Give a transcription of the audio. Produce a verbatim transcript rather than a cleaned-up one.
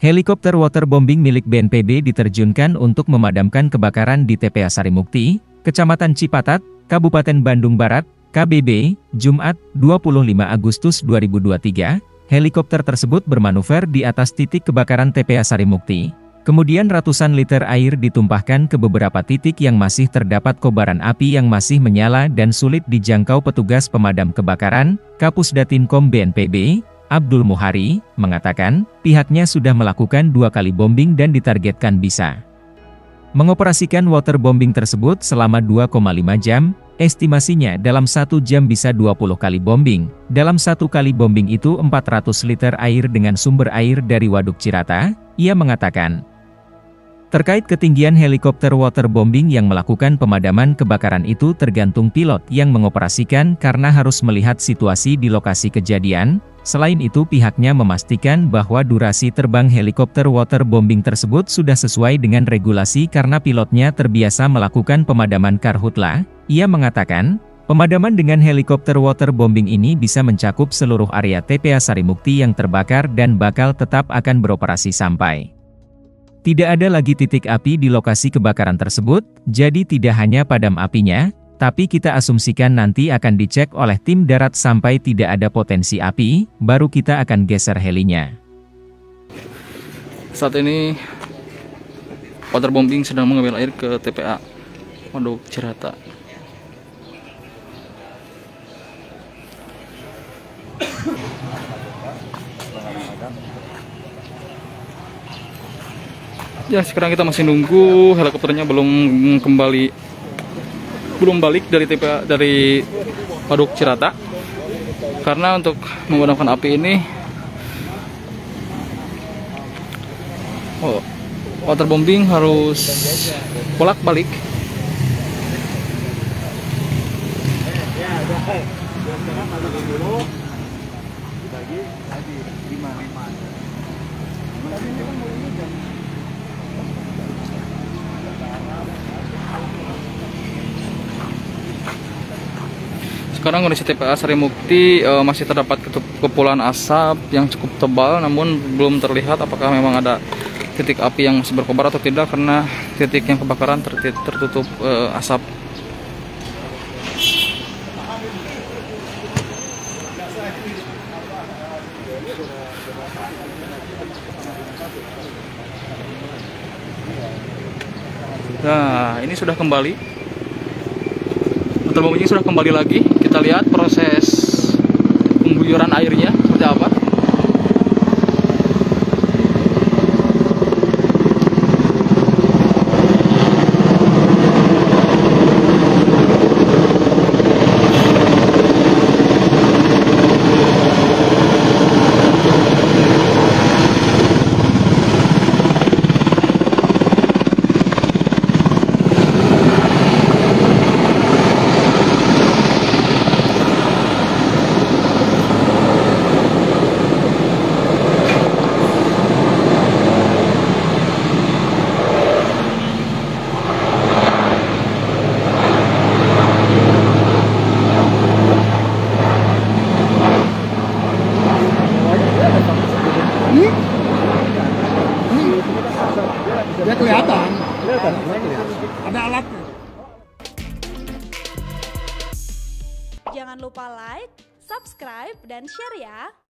Helikopter waterbombing milik B N P B diterjunkan untuk memadamkan kebakaran di T P A Sarimukti, Kecamatan Cipatat, Kabupaten Bandung Barat, K B B, Jumat, dua puluh lima Agustus dua ribu dua puluh tiga, helikopter tersebut bermanuver di atas titik kebakaran T P A Sarimukti. Kemudian ratusan liter air ditumpahkan ke beberapa titik yang masih terdapat kobaran api yang masih menyala dan sulit dijangkau petugas pemadam kebakaran. Kapusdatinkom B N P B, Abdul Muhari, mengatakan, pihaknya sudah melakukan dua kali bombing dan ditargetkan bisa mengoperasikan waterbombing tersebut selama dua koma lima jam, estimasinya dalam satu jam bisa dua puluh kali bombing. Dalam satu kali bombing itu empat ratus liter air dengan sumber air dari Waduk Cirata, ia mengatakan. Terkait ketinggian helikopter waterbombing yang melakukan pemadaman kebakaran itu tergantung pilot yang mengoperasikan karena harus melihat situasi di lokasi kejadian. Selain itu pihaknya memastikan bahwa durasi terbang helikopter waterbombing tersebut sudah sesuai dengan regulasi karena pilotnya terbiasa melakukan pemadaman Karhutla. Ia mengatakan, pemadaman dengan helikopter waterbombing ini bisa mencakup seluruh area T P A Sarimukti yang terbakar dan bakal tetap akan beroperasi sampai tidak ada lagi titik api di lokasi kebakaran tersebut, jadi tidak hanya padam apinya, tapi kita asumsikan nanti akan dicek oleh tim darat sampai tidak ada potensi api, baru kita akan geser helinya. Saat ini, waterbombing sedang mengambil air ke T P A Waduk Cirata. Ya, sekarang kita masih nunggu, helikopternya belum kembali, belum balik dari T P A, dari Waduk Cirata, karena untuk memadamkan api ini, oh, waterbombing harus bolak-balik. Sekarang kondisi T P A Sarimukti e, masih terdapat kepulan asap yang cukup tebal, namun belum terlihat apakah memang ada titik api yang masih berkobar atau tidak karena titik yang kebakaran tertutup e, asap. Nah, ini sudah kembali. Waterbombing sudah kembali lagi. Kita lihat proses pengguyuran airnya seperti apa. Dia kelihatan, kelihatan, ada alatnya. Jangan lupa like, subscribe, dan share ya.